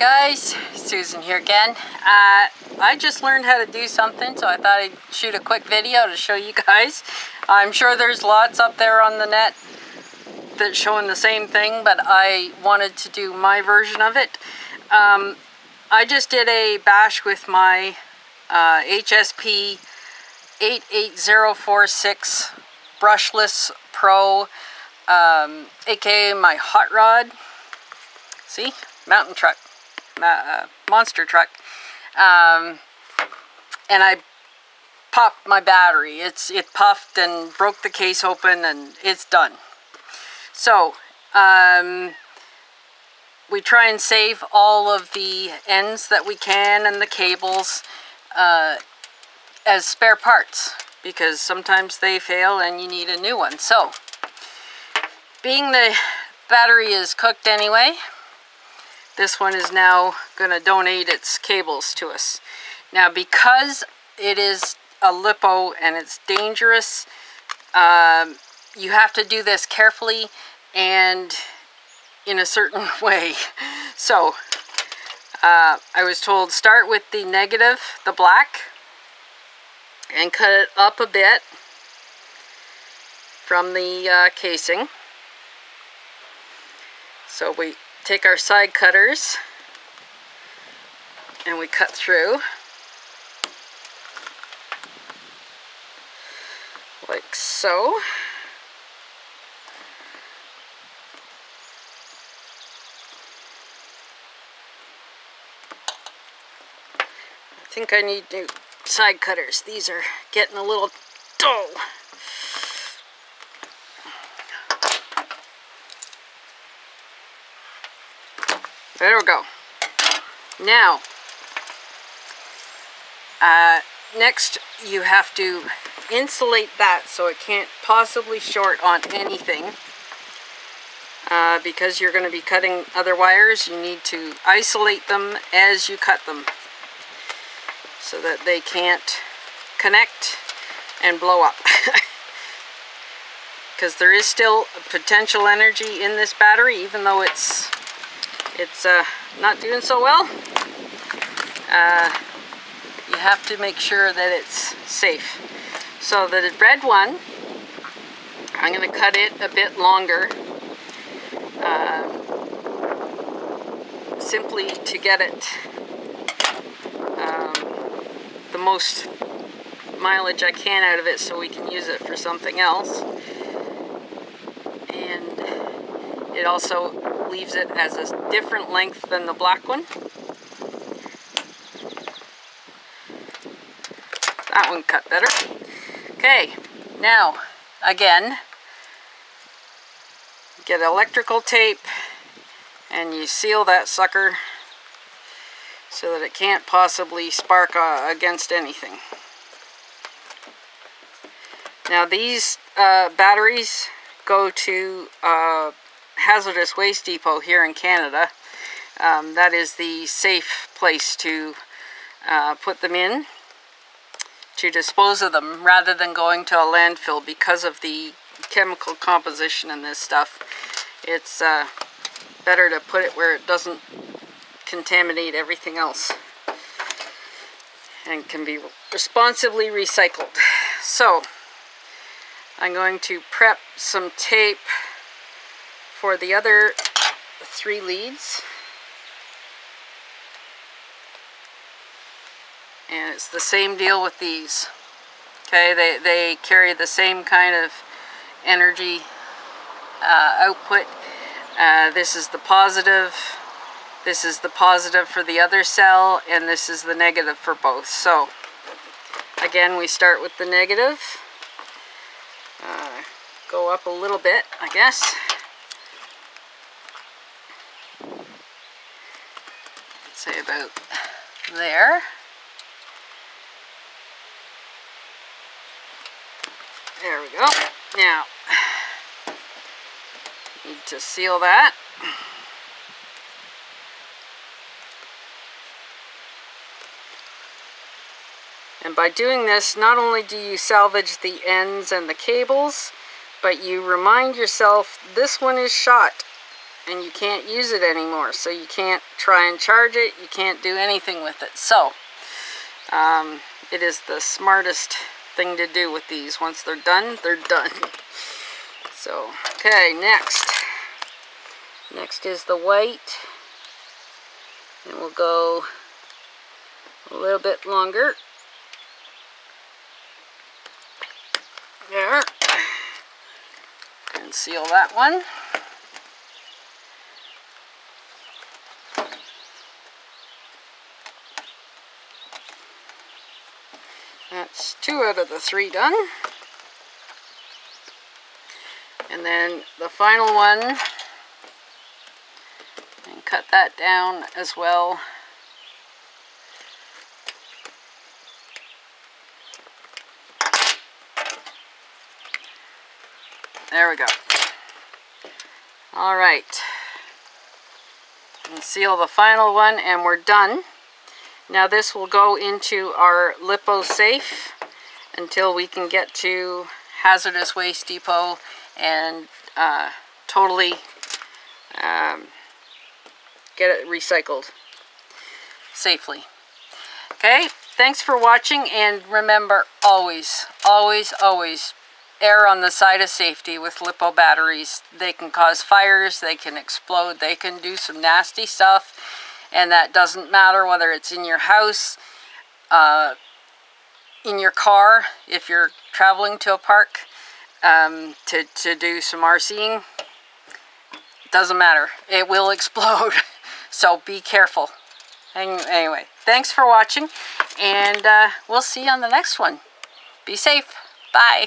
guys, Susan here again. I just learned how to do something, so I thought I'd shoot a quick video to show you guys. I'm sure there's lots up there on the net that's showing the same thing, but I wanted to do my version of it. I just did a bash with my HSP 88046 Brushless Pro, aka my hot rod. See? Mountain truck, monster truck, and I popped my battery. It puffed and broke the case open, and it's done. So we try and save all of the ends that we can and the cables as spare parts, because sometimes they fail and you need a new one. So being the battery is cooked anyway, this one is now going to donate its cables to us. Now, because it is a LiPo and it's dangerous, you have to do this carefully and in a certain way. So, I was told start with the negative, the black, and cut it up a bit from the casing. So we take our side cutters and we cut through like so, I think I need new side cutters. These are getting a little dull. There we go. Now, next you have to insulate that so it can't possibly short on anything. Because you're going to be cutting other wires, you need to isolate them as you cut them so that they can't connect and blow up. Because there is still potential energy in this battery, even though it's not doing so well. You have to make sure that it's safe. So the red one, I'm going to cut it a bit longer, simply to get it the most mileage I can out of it, so we can use it for something else. And it also leaves it as a different length than the black one. That one cut better. Okay, now again, get electrical tape and you seal that sucker so that it can't possibly spark against anything. Now these batteries go to Hazardous Waste Depot here in Canada. That is the safe place to put them in, to dispose of them, rather than going to a landfill because of the chemical composition in this stuff. It's better to put it where it doesn't contaminate everything else and can be responsibly recycled. So I'm going to prep some tape for the other three leads, and it's the same deal with these. Okay, they carry the same kind of energy output. This is the positive, this is the positive for the other cell, and this is the negative for both. So again, we start with the negative, go up a little bit, I guess. Say about there. There we go. Now, need to seal that. And by doing this, not only do you salvage the ends and the cables, but you remind yourself this one is shot and you can't use it anymore. So you can't try and charge it. You can't do anything with it. So it is the smartest thing to do with these. Once they're done, they're done. So, okay, next. Next is the white. And we'll go a little bit longer. There. And seal that one. That's two out of the three done. And then the final one. And cut that down as well. There we go. All right. And seal the final one and we're done. Now this will go into our LiPo safe until we can get to Hazardous Waste Depot and totally get it recycled safely. Okay, thanks for watching, and remember, always, always, always err on the side of safety with LiPo batteries. They can cause fires, they can explode, they can do some nasty stuff. And that doesn't matter whether it's in your house, in your car, if you're traveling to a park to do some RCing. It doesn't matter. It will explode. So be careful. And anyway, thanks for watching. And we'll see you on the next one. Be safe. Bye.